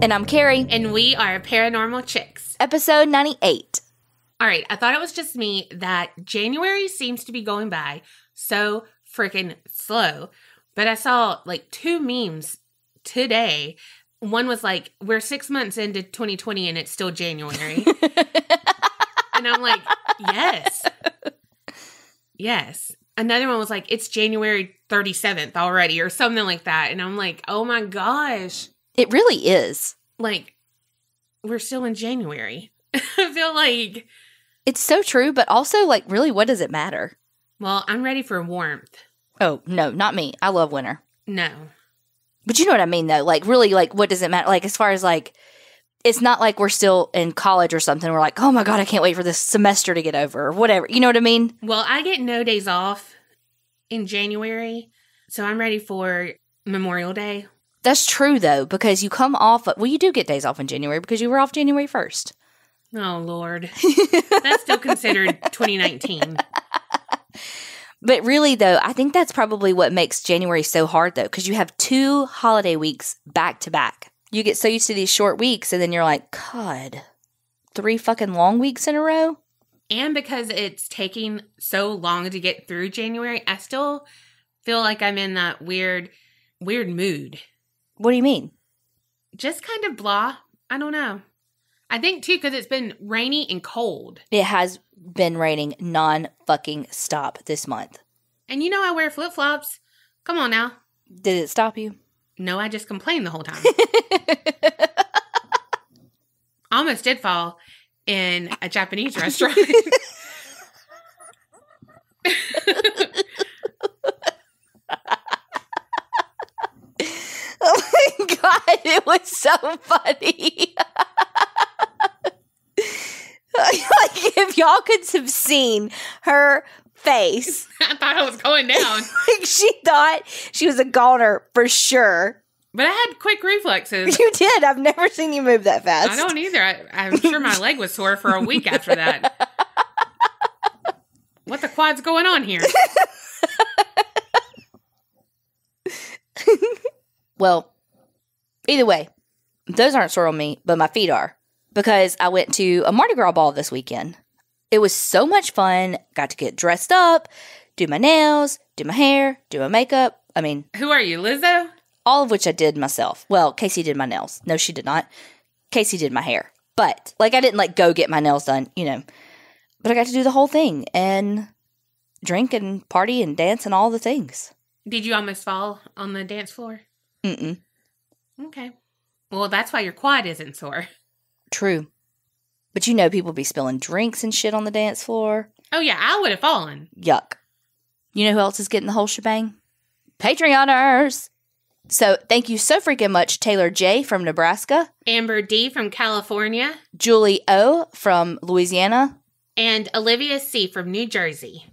And I'm Carrie. And we are Paranormal Chicks. Episode 98. All right, I thought it was just me that January seems to be going by so freaking slow. But I saw like two memes today. One was like, we're 6 months into 2020 and it's still January. And I'm like, yes. Yes. Another one was like, it's January 37th already or something like that. And I'm like, oh my gosh. It really is. Like, we're still in January. I feel like. It's so true, but also like, really, what does it matter? Well, I'm ready for warmth. Oh, no, not me. I love winter. No. But you know what I mean, though? Like, really, like, what does it matter? Like, as far as, like, it's not like we're still in college or something. We're like, oh, my God, I can't wait for this semester to get over or whatever. You know what I mean? Well, I get no days off in January, so I'm ready for Memorial Day. That's true, though, because you come off – well, you do get days off in January because you were off January 1st. Oh, Lord. That's still considered 2019. But really, though, I think that's probably what makes January so hard, though, because you have two holiday weeks back to back. You get so used to these short weeks, and then you're like, God, 3 fucking long weeks in a row? And because it's taking so long to get through January, I still feel like I'm in that weird mood. What do you mean? Just kind of blah. I don't know. I think, too, because it's been rainy and cold. It has been raining non-fucking-stop this month. And you know I wear flip-flops. Come on now. Did it stop you? No, I just complained the whole time. I almost did fall in a Japanese restaurant. Oh, my God. It was so funny. Like, if y'all could have seen her face. I thought I was going down. Like, she thought she was a goner for sure. But I had quick reflexes. You did. I've never seen you move that fast. I don't either. I'm sure my leg was sore for a week after that. What the quad's going on here? Well, either way, those aren't sore on me, but my feet are. Because I went to a Mardi Gras ball this weekend. It was so much fun. Got to get dressed up, do my nails, do my hair, do my makeup. I mean. Who are you, Lizzo? All of which I did myself. Well, Casey did my nails. No, she did not. Casey did my hair. But, like, I didn't, like, go get my nails done, you know. But I got to do the whole thing and drink and party and dance and all the things. Did you almost fall on the dance floor? Mm-mm. Okay. Well, that's why your quad isn't sore. True. But you know people be spilling drinks and shit on the dance floor. Oh, yeah. I would have fallen. Yuck. You know who else is getting the whole shebang? Patreoners! So, thank you so freaking much, Taylor J. from Nebraska. Amber D. from California. Julie O. from Louisiana. And Olivia C. from New Jersey.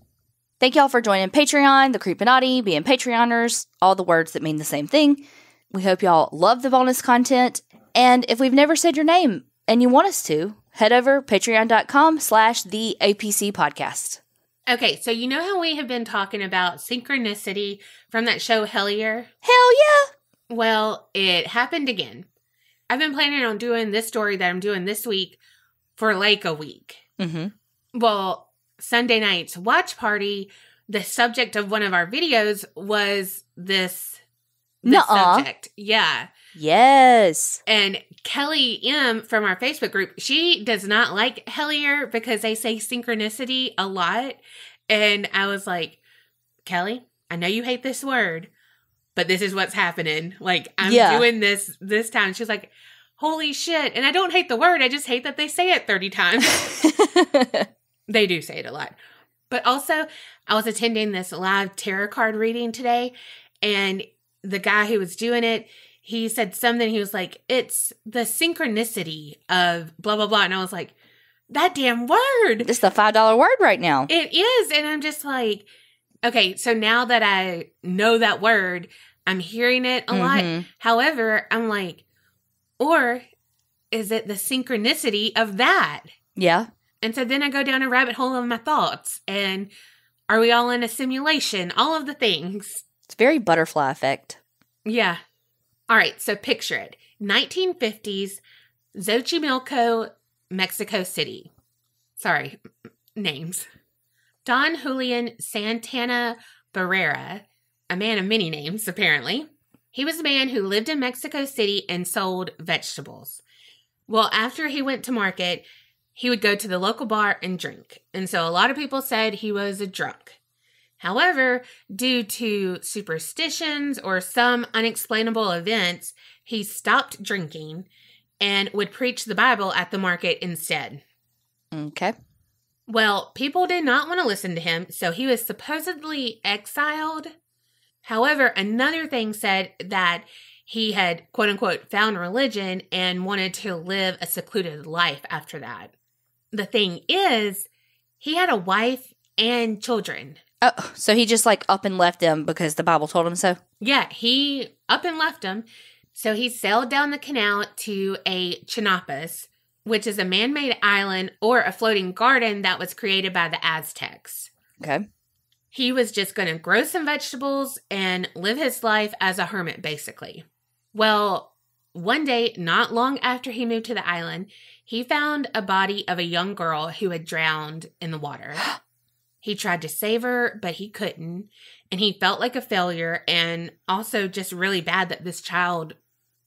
Thank y'all for joining Patreon, the Creepinati, being Patreoners, all the words that mean the same thing. We hope y'all love the bonus content. And if we've never said your name, and you want us to, head over patreon.com/theAPCpodcast. Okay, so you know how we have been talking about synchronicity from that show Hellier? Hell yeah! Well, it happened again. I've been planning on doing this story that I'm doing this week for like a week. Mm-hmm. Well, Sunday night's watch party, the subject of one of our videos was this subject. Yeah. Yes. And Kelly M. from our Facebook group, she does not like Hellier because they say synchronicity a lot. And I was like, Kelly, I know you hate this word, but this is what's happening. Like, I'm doing this time. She's like, holy shit. And I don't hate the word. I just hate that they say it 30 times. They do say it a lot. But also, I was attending this live tarot card reading today, and the guy who was doing it, he said something, he was like, it's the synchronicity of blah, blah, blah. And I was like, that damn word. It's the $5 word right now. It is. And I'm just like, okay, so now that I know that word, I'm hearing it a lot. However, I'm like, or is it the synchronicity of that? Yeah. And so then I go down a rabbit hole of my thoughts. And are we all in a simulation? All of the things. It's very butterfly effect. Yeah. All right, so picture it. 1950s, Xochimilco, Mexico City. Sorry, names. Don Julian Santana Barrera, a man of many names, apparently. He was a man who lived in Mexico City and sold vegetables. Well, after he went to market, he would go to the local bar and drink. And so a lot of people said he was a drunk. However, due to superstitions or some unexplainable events, he stopped drinking and would preach the Bible at the market instead. Okay. Well, people did not want to listen to him, so he was supposedly exiled. However, another thing said that he had, quote unquote, found religion and wanted to live a secluded life after that. The thing is, he had a wife and children. Oh, so he just like up and left them because the Bible told him so? Yeah, he up and left them. So he sailed down the canal to a Chinapas, which is a man-made island or a floating garden that was created by the Aztecs. Okay. He was just going to grow some vegetables and live his life as a hermit, basically. Well, one day, not long after he moved to the island, he found a body of a young girl who had drowned in the water. He tried to save her, but he couldn't. And he felt like a failure and also just really bad that this child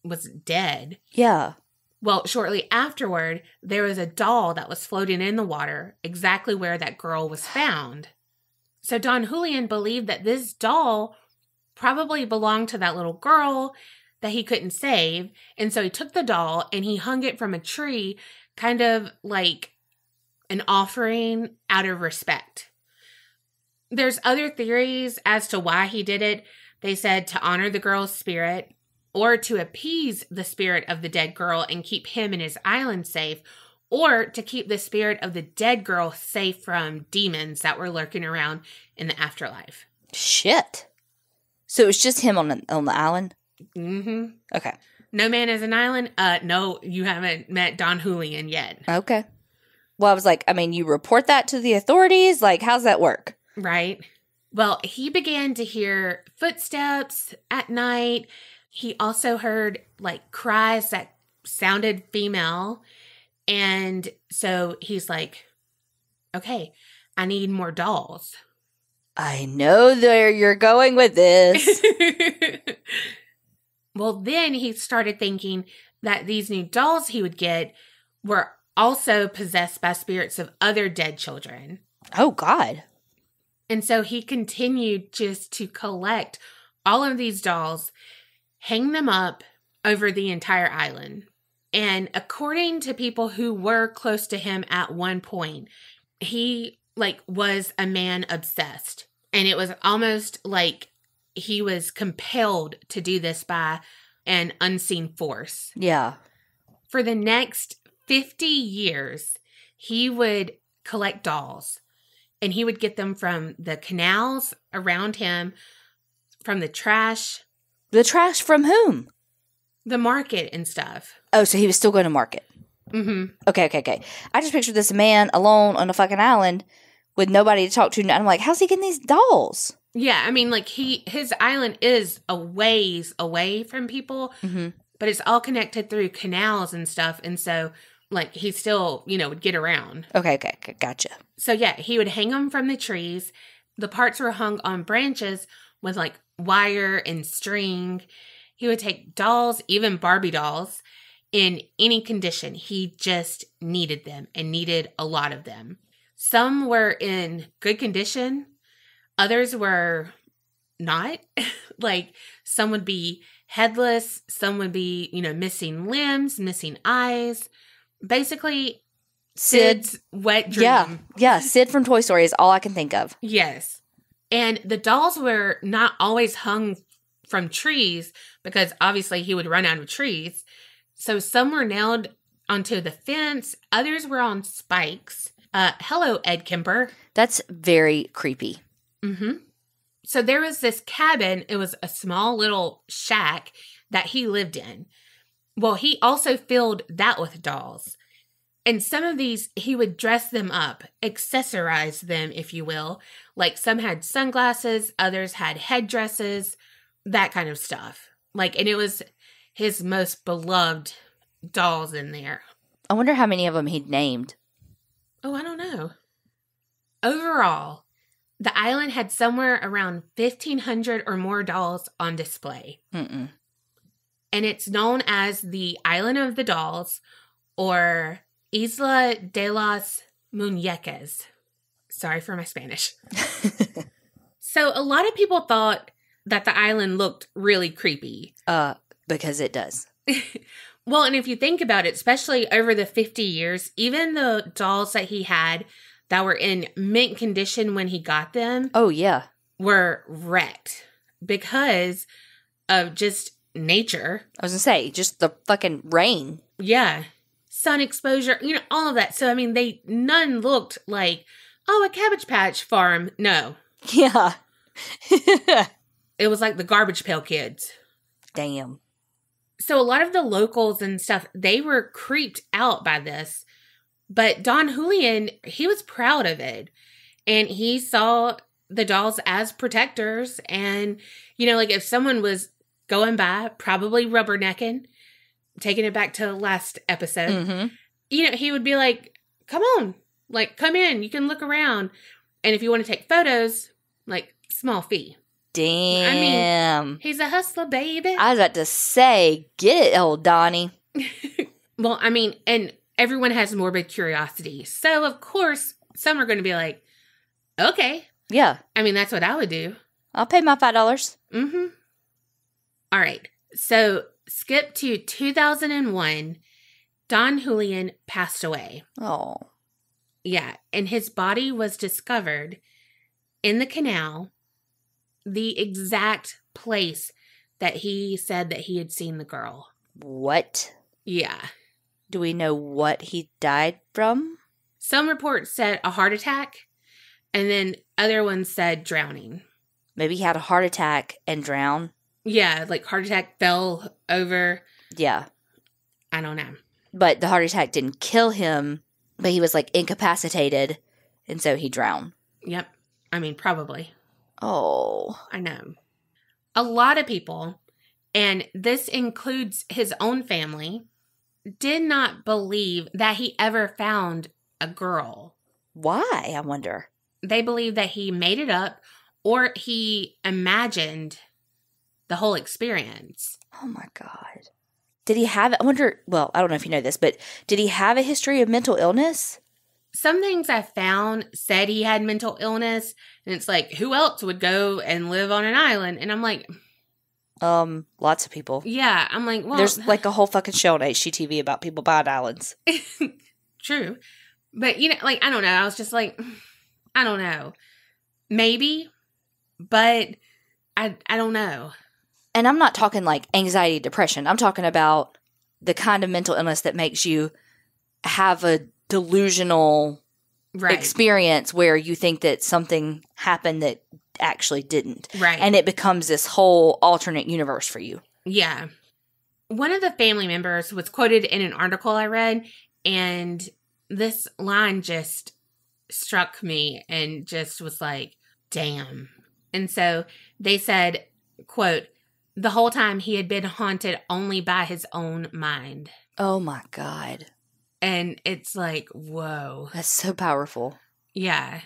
was dead. Yeah. Well, shortly afterward, there was a doll that was floating in the water exactly where that girl was found. So Don Julian believed that this doll probably belonged to that little girl that he couldn't save. And so he took the doll and he hung it from a tree, kind of like an offering out of respect. There's other theories as to why he did it. They said to honor the girl's spirit or to appease the spirit of the dead girl and keep him and his island safe, or to keep the spirit of the dead girl safe from demons that were lurking around in the afterlife. Shit. So it was just him on the island? Mm-hmm. Okay. No man is an island? No, you haven't met Don Julian yet. Okay. Well, I was like, I mean, you report that to the authorities? Like, how's that work? Right. Well, he began to hear footsteps at night. He also heard like cries that sounded female. And so he's like, okay, I need more dolls. I know where you're going with this. Well, then he started thinking that these new dolls he would get were also possessed by spirits of other dead children. Oh, God. And so he continued just to collect all of these dolls, hang them up over the entire island. And according to people who were close to him at one point, he like was a man obsessed. And it was almost like he was compelled to do this by an unseen force. Yeah. For the next 50 years, he would collect dolls. And he would get them from the canals around him, from the trash. The trash from whom? The market and stuff. Oh, so he was still going to market. Mm-hmm. Okay. I just pictured this man alone on a fucking island with nobody to talk to. And I'm like, how's he getting these dolls? Yeah, I mean, like his island is a ways away from people, mm-hmm. but it's all connected through canals and stuff. And so... like, he still, would get around. Okay, gotcha. So, yeah, he would hang them from the trees. The parts were hung on branches with, like, wire and string. He would take dolls, even Barbie dolls, in any condition. He just needed them and needed a lot of them. Some were in good condition. Others were not. Like, some would be headless. Some would be, missing limbs, missing eyes. Basically, Sid's wet dream. Yeah, Sid from Toy Story is all I can think of. Yes. And the dolls were not always hung from trees because obviously he would run out of trees. So some were nailed onto the fence. Others were on spikes. Hello, Ed Kemper. That's very creepy. Mm-hmm. So there was this cabin. It was a small little shack that he lived in. Well, he also filled that with dolls. And some of these, he would dress them up, accessorize them, if you will. Like some had sunglasses, others had headdresses, that kind of stuff. Like, and it was his most beloved dolls in there. I wonder how many of them he'd named. Oh, I don't know. Overall, the island had somewhere around 1,500 or more dolls on display. Mm-mm. And it's known as the Island of the Dolls, or Isla de las Muñecas. Sorry for my Spanish. So a lot of people thought that the island looked really creepy. Because it does. Well, and if you think about it, especially over the 50 years, even the dolls that he had that were in mint condition when he got them. Oh, yeah. Were wrecked because of just nature. I was going to say, just the fucking rain. Yeah. Sun exposure, you know, all of that. So, I mean, none looked like, oh, a Cabbage Patch farm. No. Yeah. It was like the Garbage Pail Kids. Damn. So a lot of the locals and stuff, they were creeped out by this. But Don Julian, he was proud of it. And he saw the dolls as protectors. And, you know, like if someone was going by, probably rubbernecking, taking it back to the last episode, mm-hmm. you know, he would be like, come on, like, come in, you can look around. And if you want to take photos, like, small fee. Damn. I mean, he's a hustler, baby. I was about to say, get it, old Donnie. Well, I mean, and everyone has morbid curiosity. So, of course, some are going to be like, okay. Yeah. I mean, that's what I would do. I'll pay my $5. Mm-hmm. All right. So, skip to 2001. Don Julian passed away. Oh. Yeah. And his body was discovered in the canal, the exact place that he said that he had seen the girl. What? Yeah. Do we know what he died from? Some reports said a heart attack, and then other ones said drowning. Maybe he had a heart attack and drowned. Yeah, like heart attack, fell over. Yeah. I don't know. But the heart attack didn't kill him, but he was like incapacitated, and so he drowned. Yep. I mean, probably. Oh. I know. A lot of people, and this includes his own family, did not believe that he ever found a girl. Why, I wonder? They believe that he made it up, or he imagined the whole experience. Oh, my God. Did he have, I wonder, well, I don't know if you know this, but did he have a history of mental illness? Some things I found said he had mental illness, and it's like, who else would go and live on an island? And I'm like... lots of people. Yeah, I'm like, well... There's like a whole fucking show on HGTV about people buying islands. True. But, you know, like, I don't know. I was just like, I don't know. Maybe, but I don't know. And I'm not talking like anxiety, depression. I'm talking about the kind of mental illness that makes you have a... delusional experience where you think that something happened that actually didn't. Right. And it becomes this whole alternate universe for you. Yeah. One of the family members was quoted in an article I read, and this line just struck me and just was like, damn. And so they said, quote, the whole time he had been haunted only by his own mind. Oh my God. And it's like, whoa. That's so powerful. Yeah.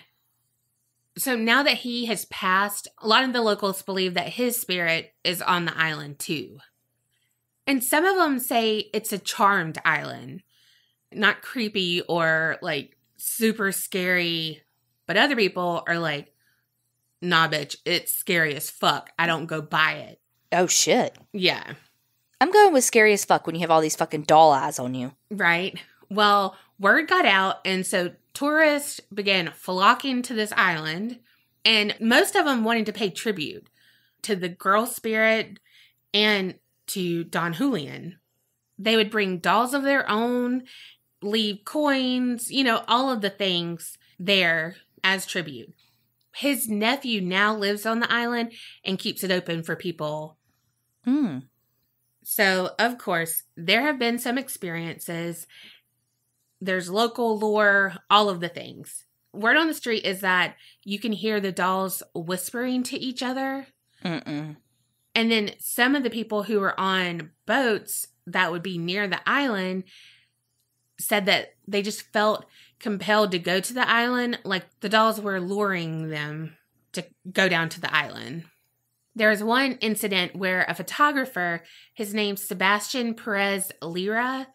So now that he has passed, a lot of the locals believe that his spirit is on the island too. And some of them say it's a charmed island. Not creepy or like super scary. But other people are like, nah, bitch, it's scary as fuck. I don't go buy it. Oh, shit. Yeah. I'm going with scary as fuck when you have all these fucking doll eyes on you. Right. Well, word got out, and so tourists began flocking to this island, and most of them wanted to pay tribute to the girl spirit and to Don Julian. They would bring dolls of their own, leave coins, you know, all of the things there as tribute. His nephew now lives on the island and keeps it open for people. Hmm. So, of course, there have been some experiences. There's local lore, all of the things. Word on the street is that you can hear the dolls whispering to each other. Mm-mm. And then some of the people who were on boats that would be near the island said that they just felt compelled to go to the island, like the dolls were luring them to go down to the island. There was one incident where a photographer, his name's Sebastian Perez Lira,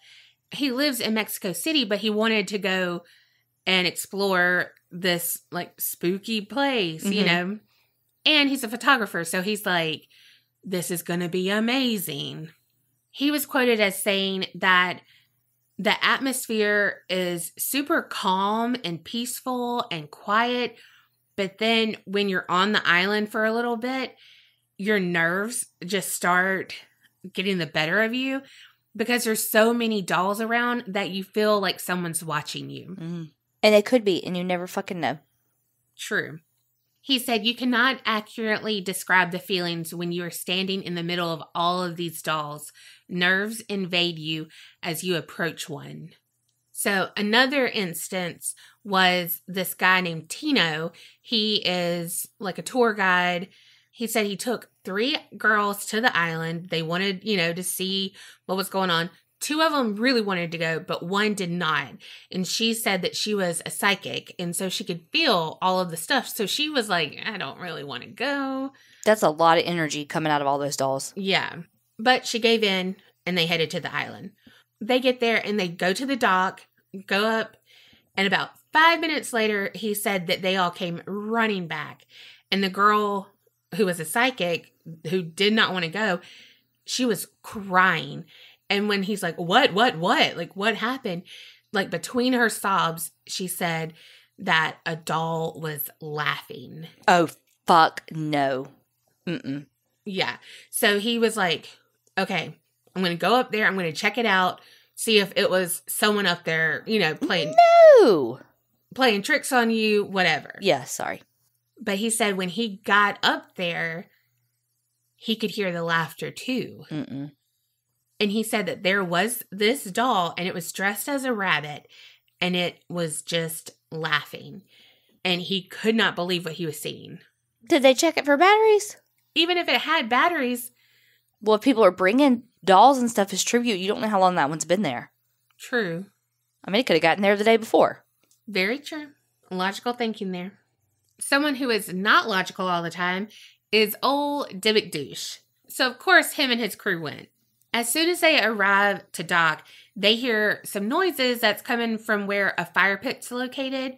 he lives in Mexico City, but he wanted to go and explore this like spooky place, you know. And he's a photographer, so he's like, this is going to be amazing. He was quoted as saying that the atmosphere is super calm and peaceful and quiet, but then when you're on the island for a little bit, your nerves just start getting the better of you because there's so many dolls around that you feel like someone's watching you. And they could be, and you never fucking know. True. He said, you cannot accurately describe the feelings when you are standing in the middle of all of these dolls. Nerves invade you as you approach one. So another instance was this guy named Tino. He is like a tour guide. He said he took 3 girls to the island. They wanted, you know, to see what was going on. 2 of them really wanted to go, but 1 did not. And she said that she was a psychic, and so she could feel all of the stuff. So she was like, I don't really want to go. That's a lot of energy coming out of all those dolls. Yeah. But she gave in, and they headed to the island. They get there, and they go to the dock, go up, and about 5 minutes later, he said that they all came running back. And the girl who was a psychic, who did not want to go, she was crying. And when he's like, what? Like, what happened? Like, between her sobs, she said that a doll was laughing. Oh, fuck no. Yeah. So he was like, okay, I'm going to go up there. I'm going to check it out. See if it was someone up there, you know, playing tricks on you, whatever. Yeah, sorry. But he said when he got up there, he could hear the laughter too. And he said that there was this doll, and it was dressed as a rabbit, and it was just laughing. And he could not believe what he was seeing. Did they check it for batteries? Even if it had batteries. Well, if people are bringing dolls and stuff as tribute, you don't know how long that one's been there. True. I mean, it could have gotten there the day before. Very true. Logical thinking there. Someone who is not logical all the time is old Dybbuk Douche. So, of course, him and his crew went. As soon as they arrive to dock, they hear some noises that's coming from where a fire pit's located.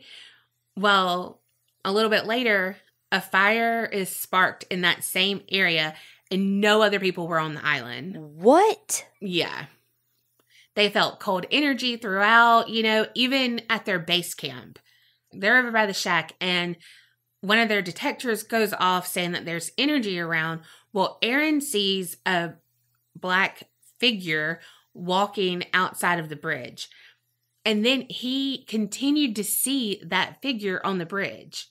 Well, a little bit later, a fire is sparked in that same area, and no other people were on the island. What? Yeah. They felt cold energy throughout, you know, even at their base camp. They're over by the shack, and one of their detectors goes off saying that there's energy around. Well, Aaron sees a black figure walking outside of the bridge. And then he continued to see that figure on the bridge.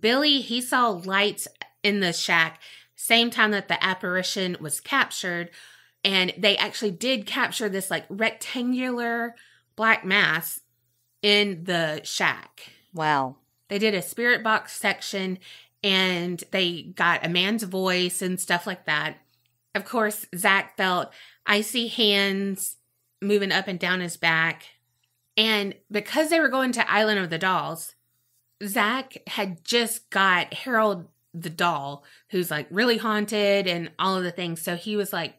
Billy, he saw lights in the shack, same time that the apparition was captured. And they actually did capture this like rectangular black mass in the shack. Wow. They did a spirit box section, and they got a man's voice and stuff like that. Of course, Zach felt icy hands moving up and down his back. And because they were going to Island of the Dolls, Zach had just got Harold the doll, who's like really haunted and all of the things. So he was like,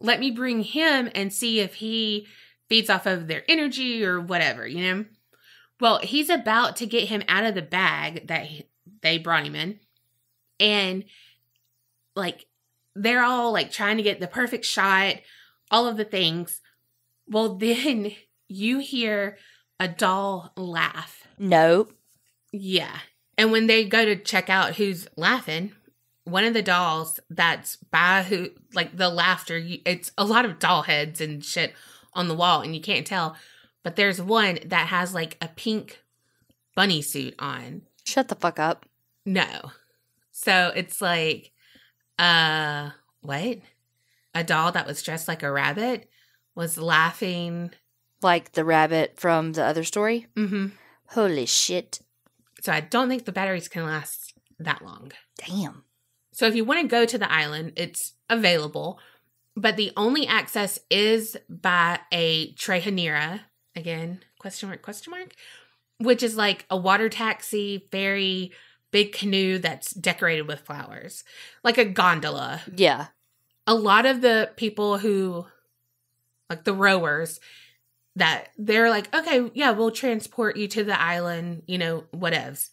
let me bring him and see if he feeds off of their energy or whatever, you know? Well, he's about to get him out of the bag that they brought him in. And like, they're all like trying to get the perfect shot, all of the things. Well, then you hear a doll laugh. Nope. Yeah. And when they go to check out who's laughing, one of the dolls that's by who, like the laughter, it's a lot of doll heads and shit on the wall, and you can't tell. But there's one that has like a pink bunny suit on. Shut the fuck up. No. So it's like, what? A doll that was dressed like a rabbit was laughing. Like the rabbit from the other story? Holy shit. So I don't think the batteries can last that long. Damn. So if you want to go to the island, it's available, but the only access is by a Trajinera, again, question mark, which is like a water taxi, ferry, big canoe that's decorated with flowers, like a gondola. Yeah. A lot of the people who, like the rowers, that they're like, okay, yeah, we'll transport you to the island, you know, whatevs.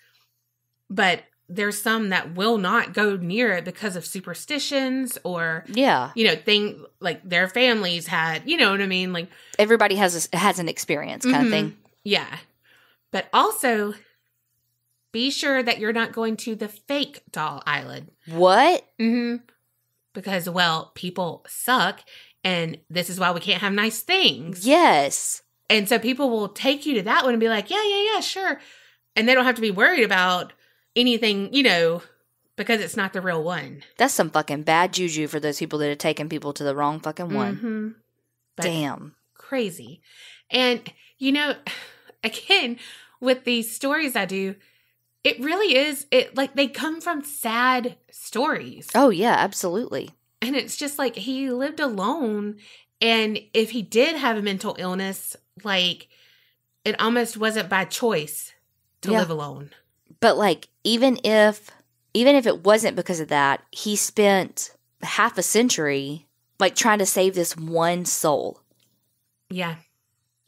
But there's some that will not go near it because of superstitions or, yeah, you know, thing like their families had, you know what I mean? Like everybody has an experience kind of thing. Yeah. But also be sure that you're not going to the fake doll island. What? Because, well, people suck and this is why we can't have nice things. Yes. And so people will take you to that one and be like, yeah, sure. And they don't have to be worried about anything, you know, because it's not the real one. That's some fucking bad juju for those people that are taking people to the wrong fucking one. Damn. Crazy. And, you know, again, with these stories I do, it really is, it like they come from sad stories. Oh, yeah, absolutely. And it's just like he lived alone. And if he did have a mental illness, like it almost wasn't by choice to live alone. But like, even if it wasn't because of that, he spent half a century like trying to save this one soul. Yeah.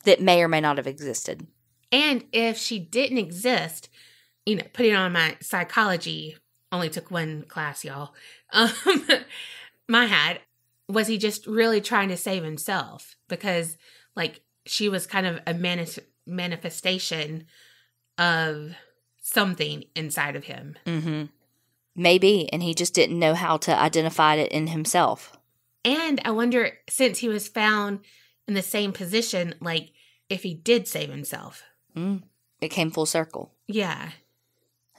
That may or may not have existed. And if she didn't exist, you know, putting on my psychology, only took one class, y'all. My hat, was he just really trying to save himself? Because like she was kind of a manifestation of something inside of him. Maybe. And he just didn't know how to identify it in himself. And I wonder, since he was found in the same position, like if he did save himself. It came full circle. Yeah.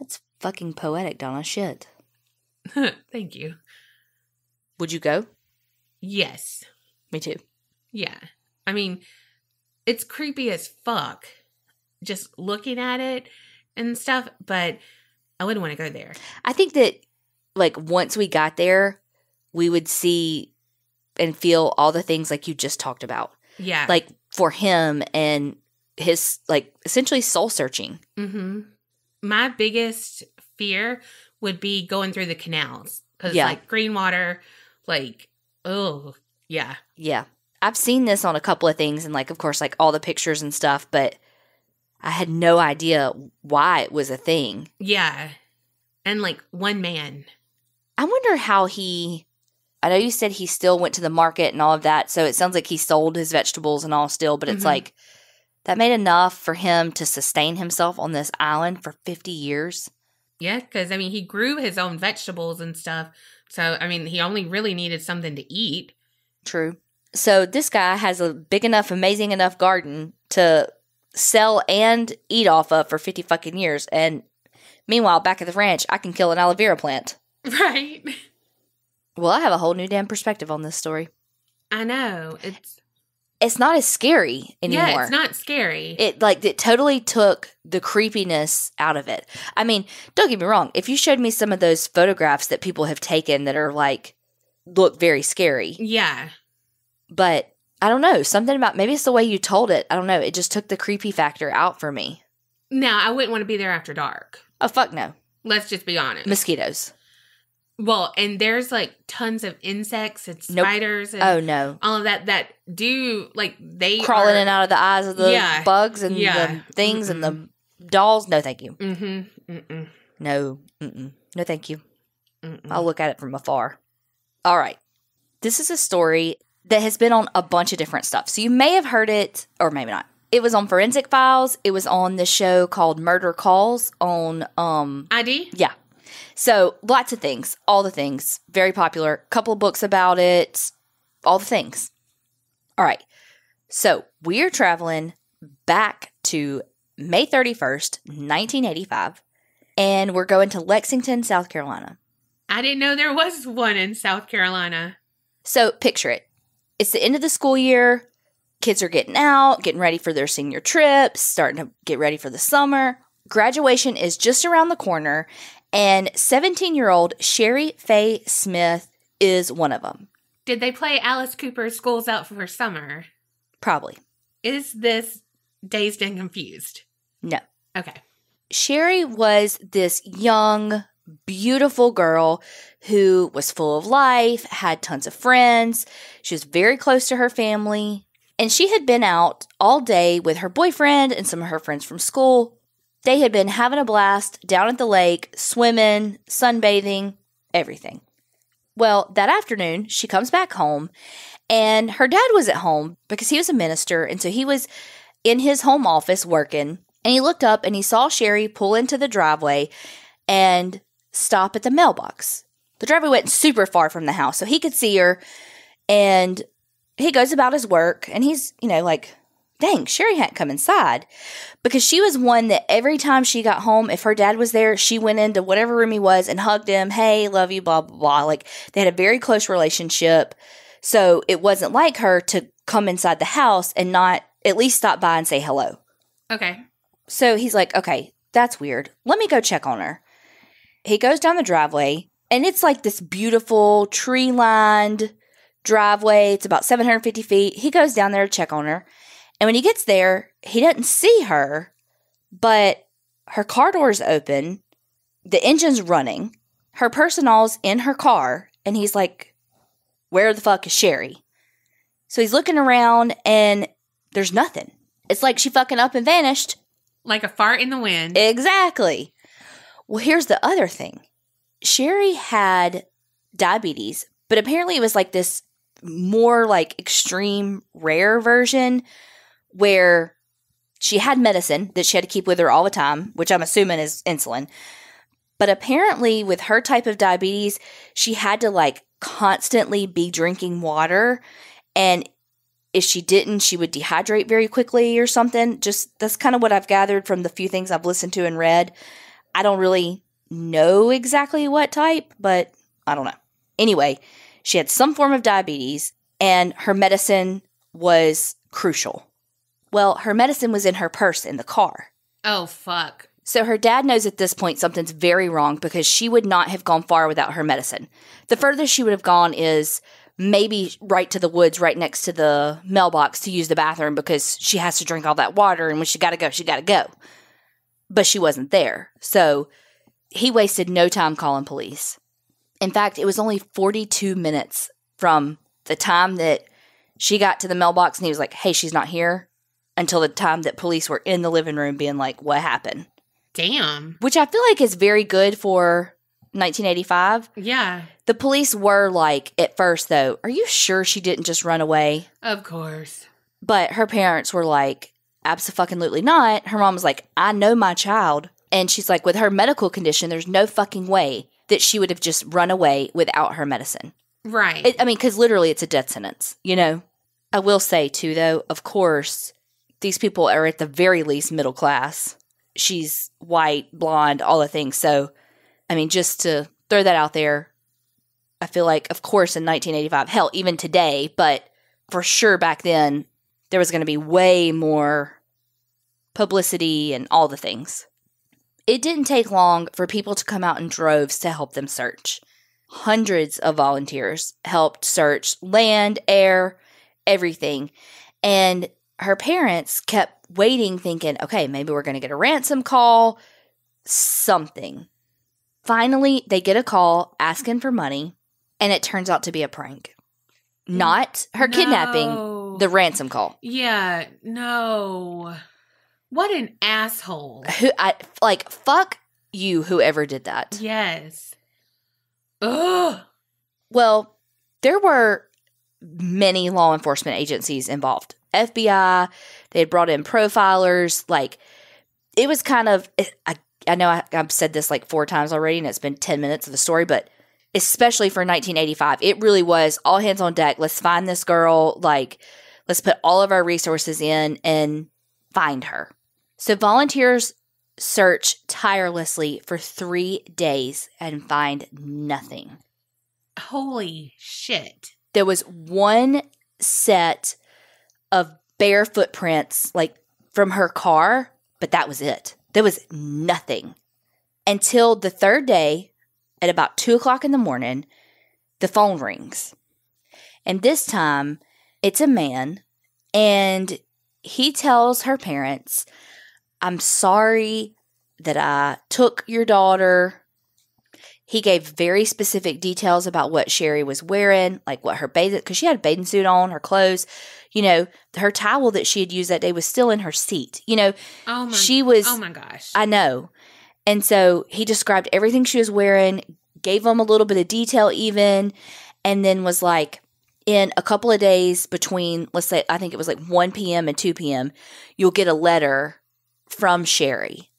That's fucking poetic, Donna. Shit. Thank you. Would you go? Yes. Me too. Yeah. I mean, it's creepy as fuck just looking at it and stuff, but I wouldn't want to go there. I think that, like, once we got there, we would see and feel all the things like you just talked about. Yeah. Like, for him and his, like, essentially soul searching. My biggest fear would be going through the canals. Because, like, green water, like, oh, yeah. Yeah. I've seen this on a couple of things and, like, of course, like, all the pictures and stuff, but I had no idea why it was a thing. Yeah. And like one man. I wonder how he, I know you said he still went to the market and all of that. So it sounds like he sold his vegetables and all still, but it's like that made enough for him to sustain himself on this island for 50 years. Yeah. Cause I mean, he grew his own vegetables and stuff. So, I mean, he only really needed something to eat. True. So this guy has a big enough, amazing enough garden to sell and eat off of for 50 fucking years. And meanwhile, back at the ranch, I can kill an aloe vera plant. Right. Well, I have a whole new damn perspective on this story. I know. It's not as scary anymore. Yeah, it's not scary. It totally took the creepiness out of it. I mean, don't get me wrong. If you showed me some of those photographs that people have taken that are like, look very scary. Yeah. But I don't know. Something about, maybe it's the way you told it. I don't know. It just took the creepy factor out for me. No, I wouldn't want to be there after dark. Oh, fuck no. Let's just be honest. Mosquitoes. Well, and there's like tons of insects and spiders and all of that do, like, they crawling in and out of the eyes of the bugs and the things and the dolls. No, thank you. No. No, thank you. I'll look at it from afar. All right. This is a story that has been on a bunch of different stuff. So you may have heard it, or maybe not. It was on Forensic Files. It was on the show called Murder Calls on... ID? Yeah. So lots of things. All the things. Very popular. Couple of books about it. All the things. All right. So we're traveling back to May 31st, 1985. And we're going to Lexington, South Carolina. I didn't know there was one in South Carolina. So picture it. It's the end of the school year. Kids are getting out, getting ready for their senior trips, starting to get ready for the summer. Graduation is just around the corner, And 17-year-old Shari Faye Smith is one of them. Did they play Alice Cooper's School's Out for Summer? Probably. Is this Dazed and Confused? No. Okay. Shari was this young, beautiful girl who was full of life, had tons of friends. She was very close to her family. And she had been out all day with her boyfriend and some of her friends from school. They had been having a blast down at the lake, swimming, sunbathing, everything. Well, that afternoon, she comes back home, and her dad was at home because he was a minister, and so he was in his home office working, and he looked up and he saw Shari pull into the driveway and stop at the mailbox. The driveway wasn't super far from the house, so he could see her, and he goes about his work, and he's, you know, like, dang, Shari hadn't come inside, because she was one that every time she got home, if her dad was there, she went into whatever room he was and hugged him. Hey, love you, blah, blah, blah. Like, they had a very close relationship. So it wasn't like her to come inside the house and not at least stop by and say hello. Okay. So he's like, okay, that's weird. Let me go check on her. He goes down the driveway, and it's like this beautiful tree-lined driveway. It's about 750 feet. He goes down there to check on her. And when he gets there, he doesn't see her, but her car door's open, the engine's running, her personal's in her car, and he's like, where the fuck is Shari? So he's looking around, and there's nothing. It's like she fucking up and vanished. Like a fart in the wind. Exactly. Well, here's the other thing. Shari had diabetes, but apparently it was like this more like extreme rare version where she had medicine that she had to keep with her all the time, which I'm assuming is insulin. But apparently with her type of diabetes, she had to like constantly be drinking water. And if she didn't, she would dehydrate very quickly or something. Just that's kind of what I've gathered from the few things I've listened to and read. I don't really know exactly what type, but I don't know. Anyway, she had some form of diabetes and her medicine was crucial. Well, her medicine was in her purse in the car. Oh, fuck. So her dad knows at this point something's very wrong because she would not have gone far without her medicine. The furthest she would have gone is maybe right to the woods, right next to the mailbox to use the bathroom because she has to drink all that water. And when she got to go, she got to go. But she wasn't there. So he wasted no time calling police. In fact, it was only 42 minutes from the time that she got to the mailbox and he was like, hey, she's not here, until the time that police were in the living room being like, what happened? Damn. Which I feel like is very good for 1985. Yeah. The police were like, at first though, are you sure she didn't just run away? Of course. But her parents were like, abso-fucking-lutely not. Her mom was like, I know my child. And she's like, with her medical condition, there's no fucking way that she would have just run away without her medicine. Right. I mean, because literally it's a death sentence, you know? I will say, too, though, of course, these people are at the very least middle class. She's white, blonde, all the things. So, I mean, just to throw that out there, I feel like, of course, in 1985, hell, even today, but for sure back then, there was going to be way more publicity and all the things. It didn't take long for people to come out in droves to help them search. Hundreds of volunteers helped search land, air, everything. And her parents kept waiting, thinking, okay, maybe we're going to get a ransom call, something. Finally, they get a call asking for money, and it turns out to be a prank. Not her kidnapping, the ransom call. Yeah, no. What an asshole. Like, fuck you, whoever did that. Yes. Ugh. Well, there were many law enforcement agencies involved. FBI, they had brought in profilers. Like, it was kind of, I know I've said this like 4 times already, and it's been 10 minutes of the story, but especially for 1985, it really was all hands on deck. Let's find this girl. Like, let's put all of our resources in and find her. So volunteers search tirelessly for 3 days and find nothing. Holy shit. There was one set of bare footprints, like, from her car, but that was it. There was nothing. until the third day at about 2 o'clock in the morning, the phone rings. And this time it's a man, and he tells her parents, "I'm sorry that I took your daughter." He gave very specific details about what Shari was wearing, like what her bathing, because she had a bathing suit on, her clothes, you know, her towel that she had used that day was still in her seat. You know, oh my gosh. I know. And so he described everything she was wearing, gave them a little bit of detail even, and then was like, in a couple of days between, let's say, I think it was like 1 p.m. and 2 p.m., you'll get a letter from Shari.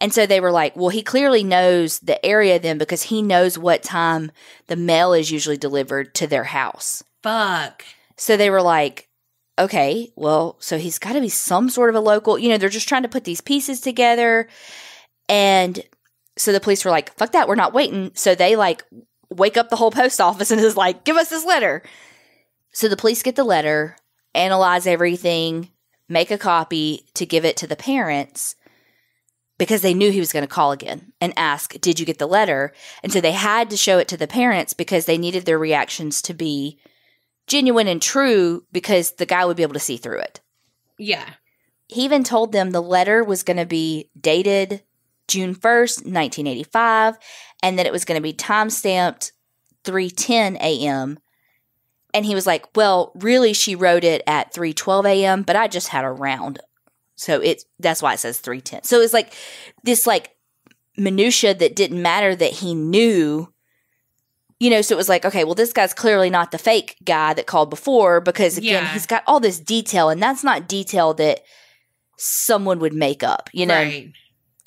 And so they were like, well, he clearly knows the area then, because he knows what time the mail is usually delivered to their house. Fuck. So they were like, okay, well, so he's got to be some sort of a local. You know, they're just trying to put these pieces together. And so the police were like, fuck that, we're not waiting. So they like wake up the whole post office and is like, give us this letter. So the police get the letter, analyze everything, make a copy to give it to the parents, because they knew he was going to call again and ask, did you get the letter? And so they had to show it to the parents because they needed their reactions to be genuine and true, because the guy would be able to see through it. Yeah. He even told them the letter was going to be dated June 1st, 1985, and that it was going to be timestamped 3:10 a.m., and he was like, well, really, she wrote it at 3:12 a.m., but I just had a round. So that's why it says 3:10. So it's like this like minutia that didn't matter that he knew, you know, so it was like, okay, well, this guy's clearly not the fake guy that called before, because, again, he's got all this detail, and that's not detail that someone would make up, you know? Right.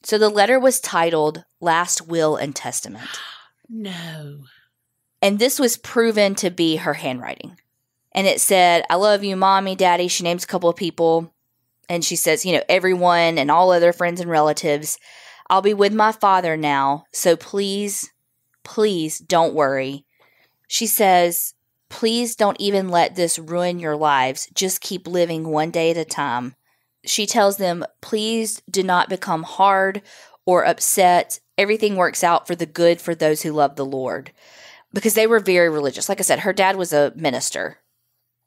So the letter was titled Last Will and Testament. No. And this was proven to be her handwriting. And it said, I love you, Mommy, Daddy. She names a couple of people. And she says, you know, everyone and all other friends and relatives. I'll be with my father now. So please, please don't worry. She says, please don't even let this ruin your lives. Just keep living one day at a time. She tells them, please do not become hard or upset. Everything works out for the good for those who love the Lord. Because they were very religious. Like I said, her dad was a minister.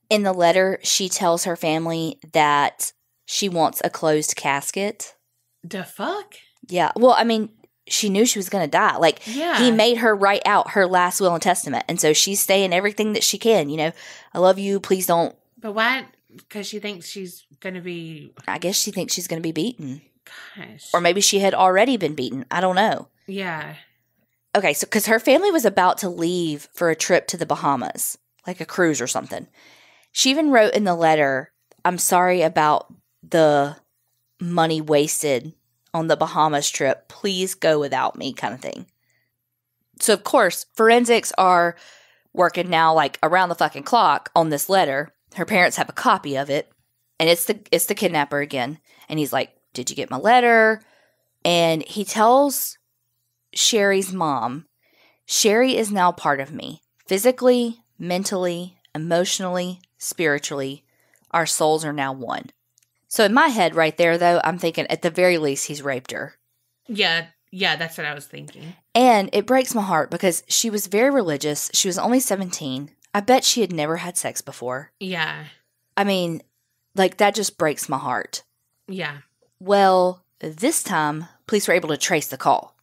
In the letter, she tells her family that she wants a closed casket. The fuck? Yeah. Well, I mean, she knew she was going to die. Like, he made her write out her last will and testament. And so she's saying everything that she can, you know, I love you, please don't. But why? Because she thinks she's going to be. I guess she thinks she's going to be beaten. Gosh. Or maybe she had already been beaten. I don't know. Yeah. Okay, so because her family was about to leave for a trip to the Bahamas, like a cruise or something. She even wrote in the letter, I'm sorry about the money wasted on the Bahamas trip. Please go without me, kind of thing. So, of course, forensics are working now like around the fucking clock on this letter. Her parents have a copy of it, and it's the kidnapper again. And he's like, did you get my letter? And he tells Shari's mom, Shari is now part of me. Physically, mentally, emotionally, spiritually, our souls are now one. So in my head right there, though, I'm thinking at the very least he's raped her. Yeah, yeah, that's what I was thinking. And it breaks my heart because she was very religious. She was only 17. I bet she had never had sex before. Yeah. I mean, like, that just breaks my heart. Yeah. Well, this time, police were able to trace the call.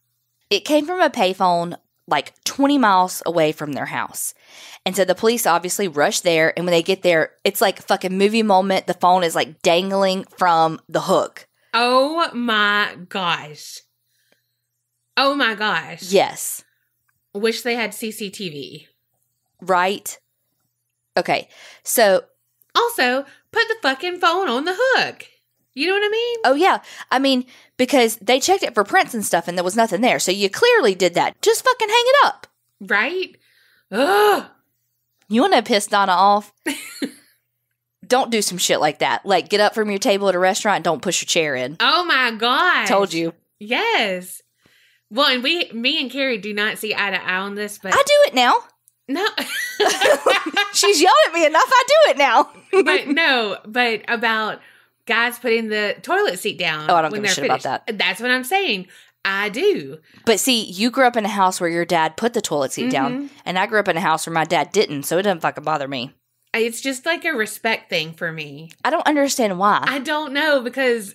It came from a payphone like 20 miles away from their house. And so the police obviously rush there. And when they get there, it's like fucking movie moment. The phone is like dangling from the hook. Oh, my gosh. Oh, my gosh. Yes. Wish they had CCTV. Right? Okay. So. Also, put the fucking phone on the hook. You know what I mean? Oh, yeah. I mean, because they checked it for prints and stuff, and there was nothing there. So you clearly did that. Just fucking hang it up. Right? Ugh. You want to piss Donna off? Don't do some shit like that. Like, get up from your table at a restaurant and don't push your chair in. Oh, my God. Told you. Yes. Well, and me and Carrie do not see eye to eye on this, but I do it now. No. She's yelled at me enough. I do it now. but about guys putting the toilet seat down. Oh, I don't give a shit about that. That's what I'm saying. I do. But see, you grew up in a house where your dad put the toilet seat down, and I grew up in a house where my dad didn't, so it doesn't fucking bother me. It's just like a respect thing for me. I don't understand why. I don't know, because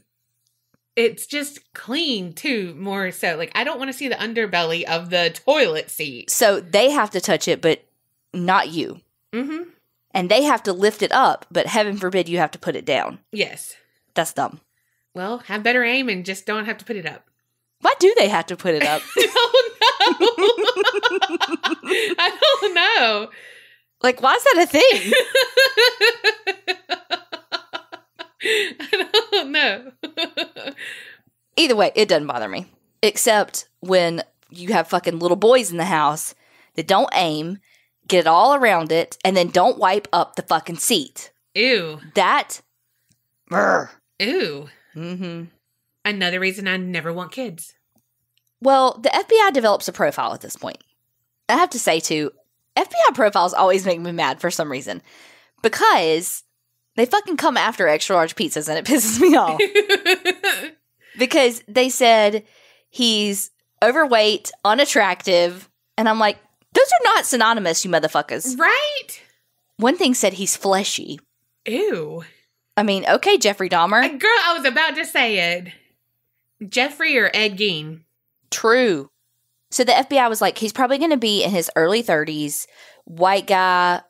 it's just clean, too, more so. Like, I don't want to see the underbelly of the toilet seat. So they have to touch it, but not you. Mm-hmm. And they have to lift it up, but heaven forbid you have to put it down. Yes. That's dumb. Well, have better aim and just don't have to put it up. Why do they have to put it up? I don't know. Like, why is that a thing? I don't know. Either way, it doesn't bother me. Except when you have fucking little boys in the house that don't aim, get it all around it, and then don't wipe up the fucking seat. Ew. That. Brr. Ew. Mm-hmm. Another reason I never want kids. Well, the FBI develops a profile at this point. I have to say, too, FBI profiles always make me mad for some reason. Because they fucking come after extra large pizzas, and it pisses me off. Because they said he's overweight, unattractive, and I'm like, those are not synonymous, you motherfuckers. Right? One thing said he's fleshy. Ew. I mean, okay, Jeffrey Dahmer. Girl, I was about to say it. Jeffrey or Ed Gein. True. So the FBI was like, he's probably going to be in his early 30s, white guy,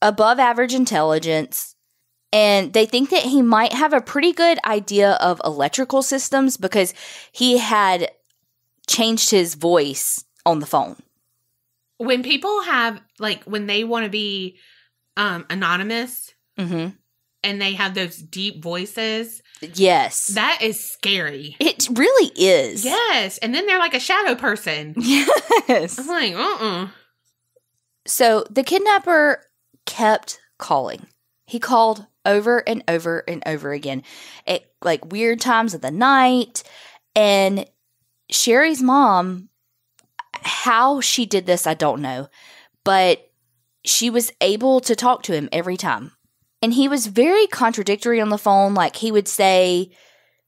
above average intelligence. And they think that he might have a pretty good idea of electrical systems because he had changed his voice on the phone. When people have, like, when they want to be anonymous and they have those deep voices. Yes. That is scary. It really is. Yes. And then they're like a shadow person. Yes. I'm like, So the kidnapper kept calling. He called over and over and over again at, like, weird times of the night. And Shari's mom, how she did this, I don't know. But she was able to talk to him every time. And he was very contradictory on the phone. Like, he would say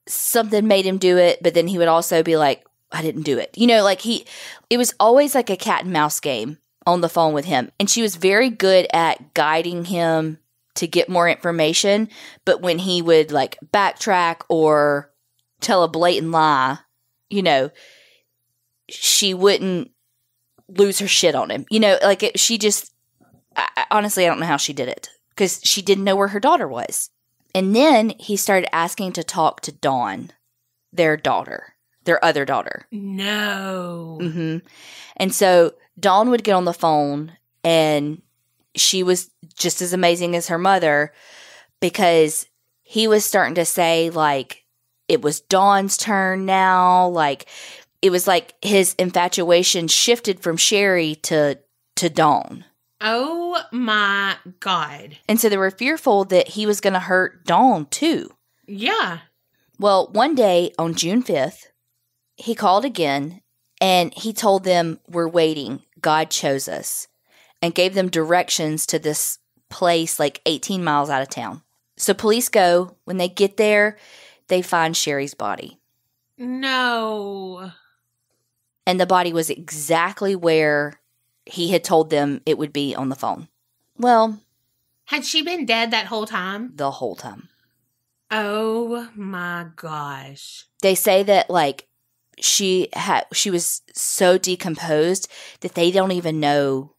something made him do it, but then he would also be like, I didn't do it. You know, like, it was always like a cat and mouse game on the phone with him. And she was very good at guiding him to get more information. But when he would, like, backtrack or tell a blatant lie, you know, she wouldn't lose her shit on him. You know, like, she just, honestly, I don't know how she did it. Because she didn't know where her daughter was. And then he started asking to talk to Dawn, their other daughter. No. Mm-hmm. And so Dawn would get on the phone, and she was just as amazing as her mother because he was starting to say, like, it was Dawn's turn now. Like, it was like his infatuation shifted from Shari to Dawn. Oh, my God. And so they were fearful that he was going to hurt Dawn, too. Yeah. Well, one day on June 5th, he called again, and he told them, we're waiting. God chose us. And gave them directions to this place like 18 miles out of town. So police go. When they get there, they find Shari's body. No. And the body was exactly where he had told them it would be on the phone. Well. Had she been dead that whole time? The whole time. Oh, my gosh. They say that, like, she was so decomposed that they don't even know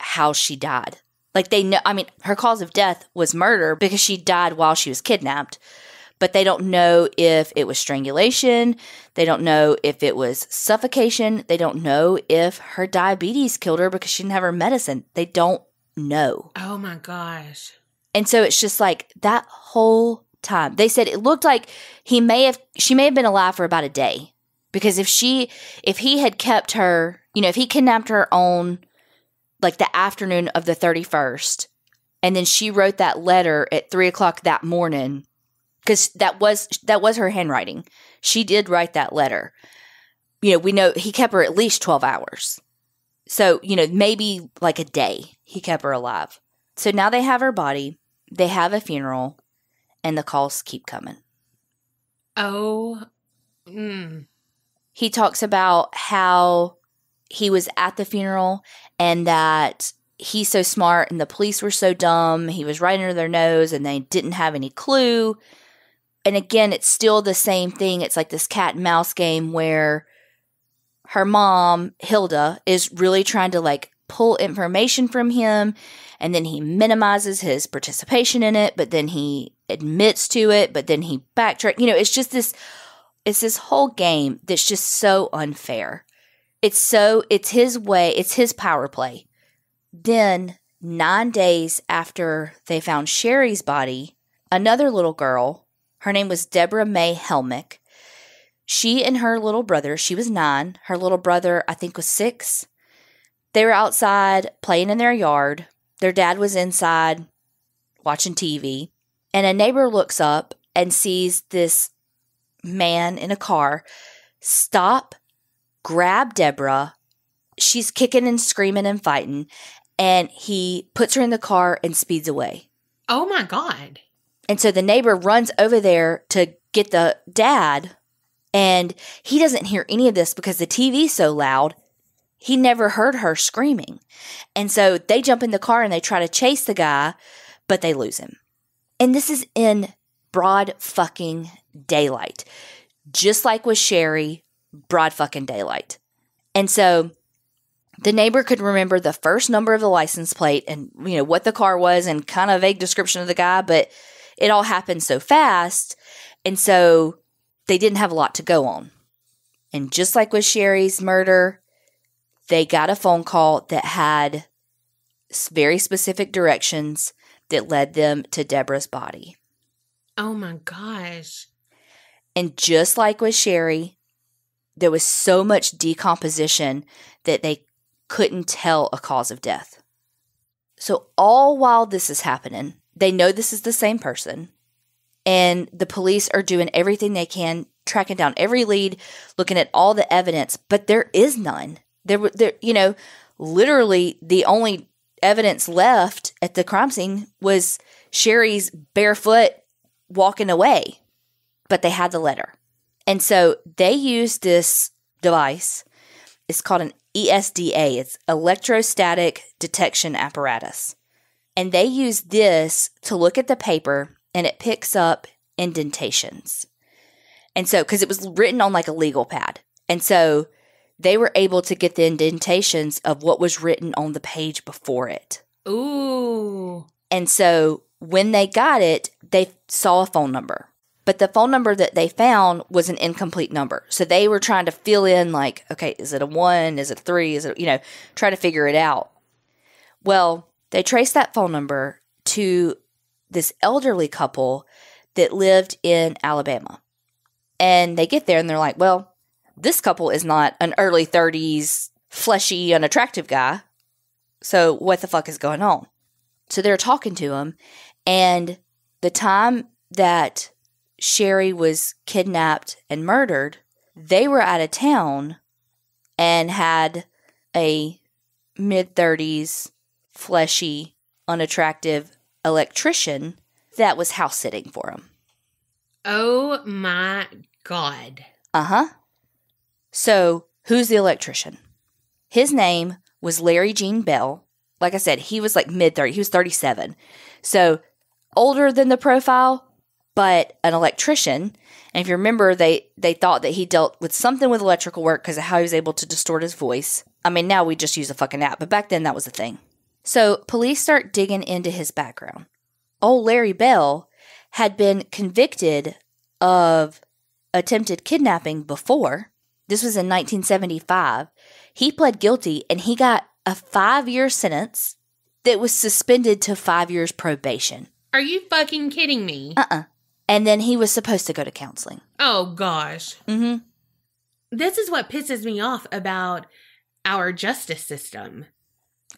how she died. Like, they know, I mean, her cause of death was murder because she died while she was kidnapped. But they don't know if it was strangulation. They don't know if it was suffocation. They don't know if her diabetes killed her because she didn't have her medicine. They don't know. Oh, my gosh. And so it's just like that whole time. They said it looked like she may have been alive for about a day. Because if he had kept her, you know, if he kidnapped her on, like, the afternoon of the 31st, and then she wrote that letter at 3 o'clock that morning. Because that was her handwriting. She did write that letter. You know, we know he kept her at least 12 hours. So, you know, maybe like a day he kept her alive. So now they have her body. They have a funeral. And the calls keep coming. Oh. Mm. he talks about how he was at the funeral and that he's so smart and the police were so dumb. He was right under their nose and they didn't have any clue. And again, it's still the same thing. It's like this cat and mouse game where her mom, Hilda, is really trying to like pull information from him, and then he minimizes his participation in it, but then he admits to it, but then he backtracks. You know, it's just this, it's this whole game that's just so unfair. It's so, it's his way, it's his power play. Then 9 days after they found Shari's body, another little girl, her name was Deborah May Helmick. She and her little brother, she was 9, her little brother I think was 6. They were outside playing in their yard. Their dad was inside watching TV. And a neighbor looks up and sees this man in a car stop, grab Deborah. She's kicking and screaming and fighting. And he puts her in the car and speeds away. Oh, my God. And so the neighbor runs over there to get the dad. And he doesn't hear any of this because the TV's so loud. He never heard her screaming. And so they jump in the car and they try to chase the guy, but they lose him. And this is in broad fucking daylight. Just like with Shari, broad fucking daylight. And so the neighbor could remember the first number of the license plate and, you know, what the car was and kind of a vague description of the guy, but it all happened so fast. And so they didn't have a lot to go on. And just like with Shari's murder, they got a phone call that had very specific directions that led them to Deborah's body. Oh, my gosh. And just like with Shari, there was so much decomposition that they couldn't tell a cause of death. So all while this is happening, they know this is the same person. And the police are doing everything they can, tracking down every lead, looking at all the evidence. But there is none. There, you know, literally the only evidence left at the crime scene was Shari's barefoot walking away, but they had the letter. And so they used this device. It's called an ESDA. It's electrostatic detection apparatus. And they use this to look at the paper, and it picks up indentations. And so, because it was written on like a legal pad. And so they were able to get the indentations of what was written on the page before it. Ooh. And so when they got it, they saw a phone number. But the phone number that they found was an incomplete number. So they were trying to fill in like, okay, is it a 1? Is it a 3? Is it, you know, try to figure it out. Well, they traced that phone number to this elderly couple that lived in Alabama. And they get there and they're like, well, this couple is not an early 30s, fleshy, unattractive guy. So what the fuck is going on? So they're talking to him. And the time that Shari was kidnapped and murdered, they were out of town and had a mid-30s, fleshy, unattractive electrician that was house-sitting for him. Oh, my God. Uh-huh. So, who's the electrician? His name was Larry Gene Bell. Like I said, he was like mid-30s. He was 37. So, older than the profile, but an electrician. And if you remember, they thought that he dealt with something with electrical work because of how he was able to distort his voice. I mean, now we just use a fucking app, but back then that was a thing. So, police start digging into his background. Old Larry Bell had been convicted of attempted kidnapping before. This was in 1975. He pled guilty, and he got a 5-year sentence that was suspended to 5 years probation. Are you fucking kidding me? Uh-uh. And then he was supposed to go to counseling. Oh, gosh. Mm-hmm. This is what pisses me off about our justice system.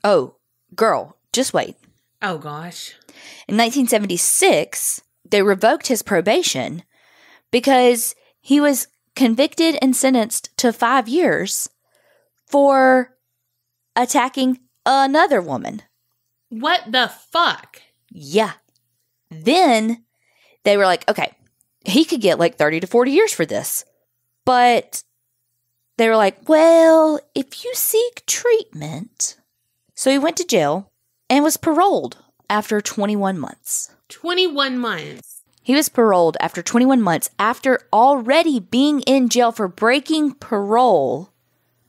Oh, girl, just wait. Oh, gosh. In 1976, they revoked his probation because he was convicted and sentenced to 5 years for attacking another woman. What the fuck? Yeah. Then they were like, okay, he could get like 30 to 40 years for this. But they were like, well, if you seek treatment. So he went to jail and was paroled after 21 months. 21 months. He was paroled after 21 months after already being in jail for breaking parole.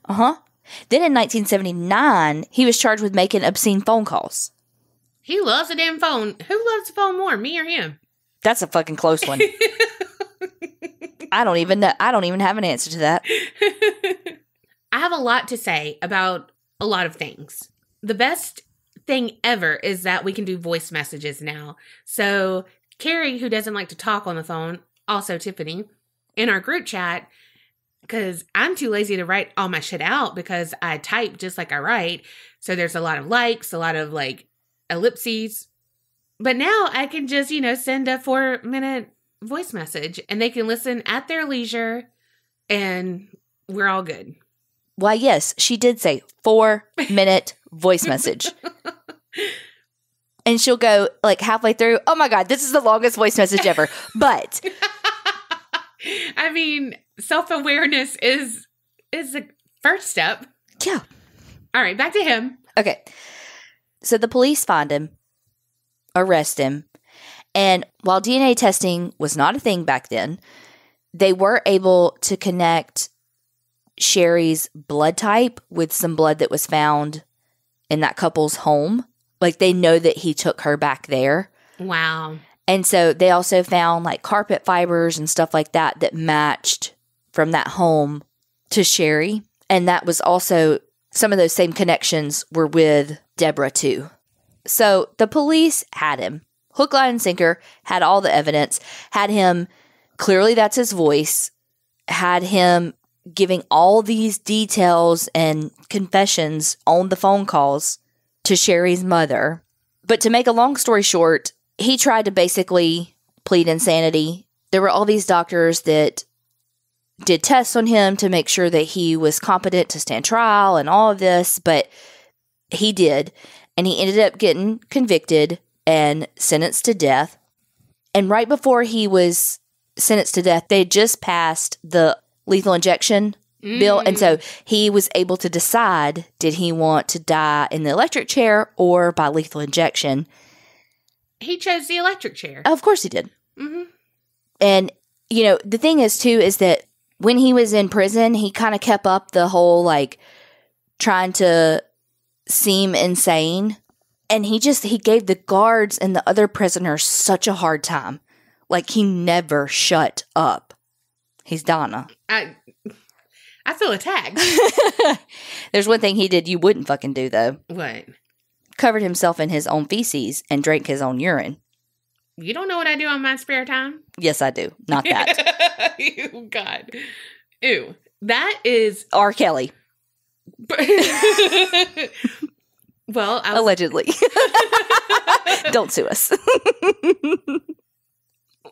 Then in 1979, he was charged with making obscene phone calls. He loves a damn phone. Who loves the phone more, me or him? That's a fucking close one. I don't even know. I don't even have an answer to that. I have a lot to say about a lot of things. The best thing ever is that we can do voice messages now. So Carrie, who doesn't like to talk on the phone, also Tiffany, in our group chat, because I'm too lazy to write all my shit out because I type just like I write. So there's a lot of likes, a lot of like ellipses. But now I can just, you know, send a 4-minute voice message and they can listen at their leisure and we're all good. Why, yes, she did say 4-minute voice message. And she'll go like halfway through, oh my God, this is the longest voice message ever. But I mean, self-awareness is the first step. Yeah. All right, back to him. Okay. So the police find him, arrest him. And while DNA testing was not a thing back then, they were able to connect Shari's blood type with some blood that was found in that couple's home. Like, they know that he took her back there. Wow. And so they also found, like, carpet fibers and stuff like that that matched from that home to Shari. And that was also, some of those same connections were with Deborah, too. So the police had him. Hook, line, and sinker, had all the evidence, had him, clearly that's his voice, had him giving all these details and confessions on the phone calls to Shari's mother. But to make a long story short, he tried to basically plead insanity. There were all these doctors that did tests on him to make sure that he was competent to stand trial and all of this, but he did. And he ended up getting convicted and sentenced to death. And right before he was sentenced to death, they just passed the lethal injection bill. And so he was able to decide, did he want to die in the electric chair or by lethal injection? He chose the electric chair. Of course he did. And, you know, the thing is, too, is that when he was in prison, he kind of kept up the whole, like, trying to seem insane. And he gave the guards and the other prisoners such a hard time. Like, he never shut up. He's Donna. I feel attacked. There's one thing he did you wouldn't fucking do, though. What? Covered himself in his own feces and drank his own urine. You don't know what I do on my spare time? Yes, I do. Not that. Oh, God. Ew. That is... R. Kelly. Well, allegedly. Don't sue us.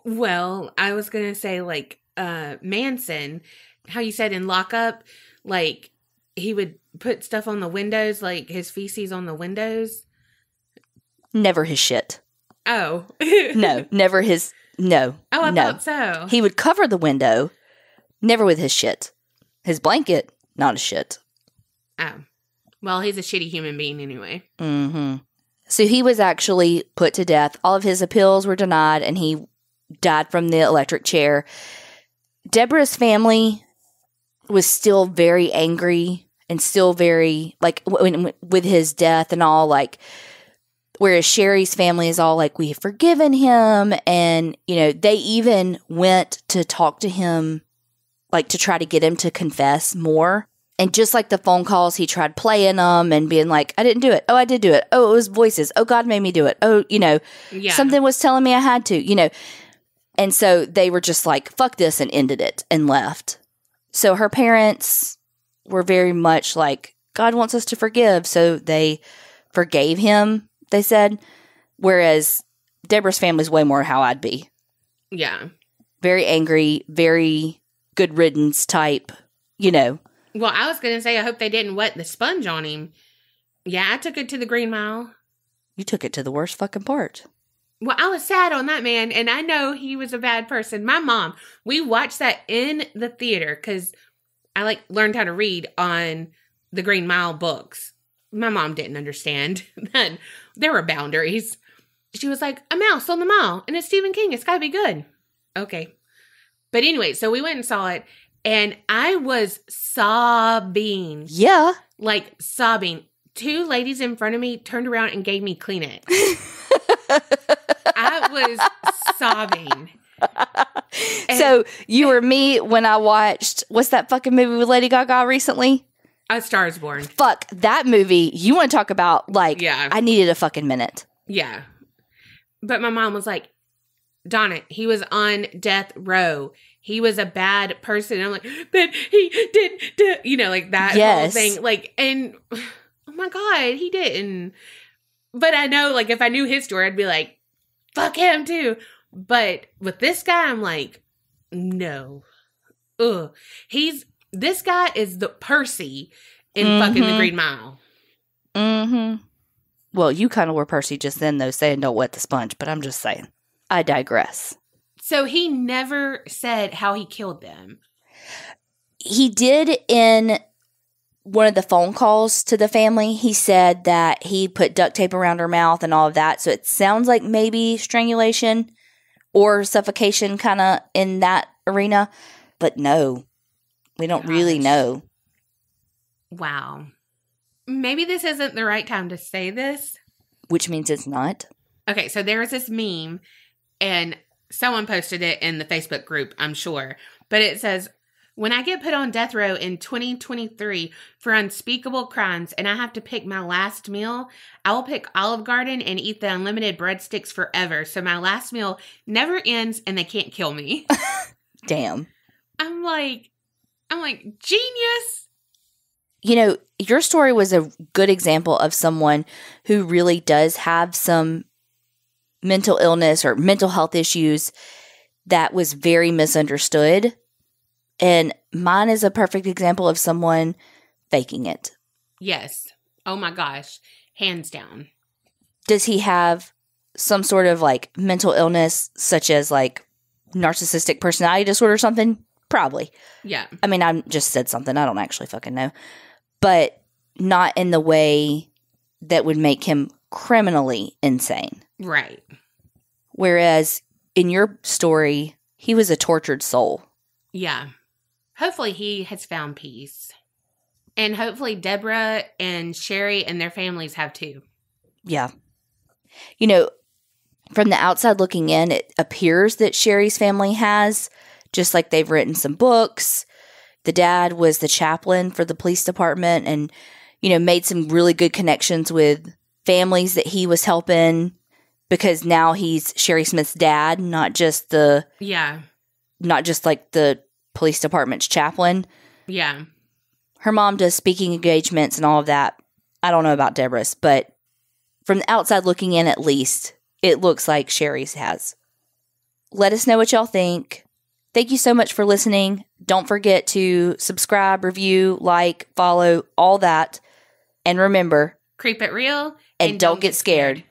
Well, I was going to say, like, Manson, how you said in Lockup, like, he would put stuff on the windows, like his feces on the windows. Never his shit. Oh. No, never his, no. Oh, I thought so. He would cover the window, never with his shit. His blanket, not his shit. Oh. Well, he's a shitty human being anyway. So he was actually put to death. All of his appeals were denied, and he died from the electric chair. Deborah's family was still very angry and still very, like, with his death and all, like, whereas Shari's family is all like, we've forgiven him. And, you know, they even went to talk to him, like, to try to get him to confess more. And just like the phone calls, he tried playing them and being like, I didn't do it. Oh, I did do it. Oh, it was voices. Oh, God made me do it. Oh, you know, something was telling me I had to, you know. And so they were just like, fuck this, and ended it and left. So her parents were very much like, God wants us to forgive. So they forgave him, they said. Whereas Deborah's family's way more how I'd be. Yeah. Very angry, very good riddance type, you know. Well, I was going to say, I hope they didn't wet the sponge on him. Yeah, I took it to the Green Mile. You took it to the worst fucking part. Well, I was sad on that man, and I know he was a bad person. My mom, we watched that in the theater because I like learned how to read on the Green Mile books. My mom didn't understand that there were boundaries. She was like, a mouse on the mile, and it's Stephen King. It's got to be good. Okay. But anyway, so we went and saw it, and I was sobbing. Yeah. Like sobbing. Two ladies in front of me turned around and gave me Kleenex. I was sobbing. And so you were me when I watched, what's that fucking movie with Lady Gaga recently? A Star is Born. Fuck, that movie. You want to talk about, like, yeah. I needed a fucking minute. Yeah. But my mom was like, Donna, he was on death row. He was a bad person. And I'm like, but he did, you know, like that yes. whole thing. Like, and oh my God, he didn't. But I know, like, if I knew his story, I'd be like, fuck him too. But with this guy, I'm like, no. Ugh. This guy is the Percy in fucking The Green Mile. Mm-hmm. Well, you kind of were Percy just then, though, saying don't wet the sponge. But I'm just saying. I digress. So he never said how he killed them. He did in one of the phone calls to the family. He said that he put duct tape around her mouth and all of that. So it sounds like maybe strangulation or suffocation kind of in that arena. But no. We don't really know. Wow. Maybe this isn't the right time to say this. Which means it's not. Okay, so there was this meme, and someone posted it in the Facebook group, I'm sure. But it says, when I get put on death row in 2023 for unspeakable crimes and I have to pick my last meal, I will pick Olive Garden and eat the unlimited breadsticks forever. So my last meal never ends, and they can't kill me. Damn. I'm like, genius. You know, your story was a good example of someone who really does have some mental illness or mental health issues that was very misunderstood. And mine is a perfect example of someone faking it. Yes. Oh my gosh. Hands down. Does he have some sort of like mental illness, such as like narcissistic personality disorder or something? Probably. Yeah. I mean, I just said something. I don't actually fucking know. But not in the way that would make him criminally insane. Right. Whereas in your story, he was a tortured soul. Yeah. Hopefully he has found peace. And hopefully Deborah and Shari and their families have too. Yeah. You know, from the outside looking in, it appears that Shari's family has... Just like they've written some books. The dad was the chaplain for the police department and, you know, made some really good connections with families that he was helping because now he's Shari Smith's dad, not just the... Yeah. Not just like the police department's chaplain. Yeah. Her mom does speaking engagements and all of that. I don't know about Deborah's, but from the outside looking in at least, it looks like Shari's has. Let us know what y'all think. Thank you so much for listening. Don't forget to subscribe, review, like, follow, all that. And remember, creep it real and don't get scared.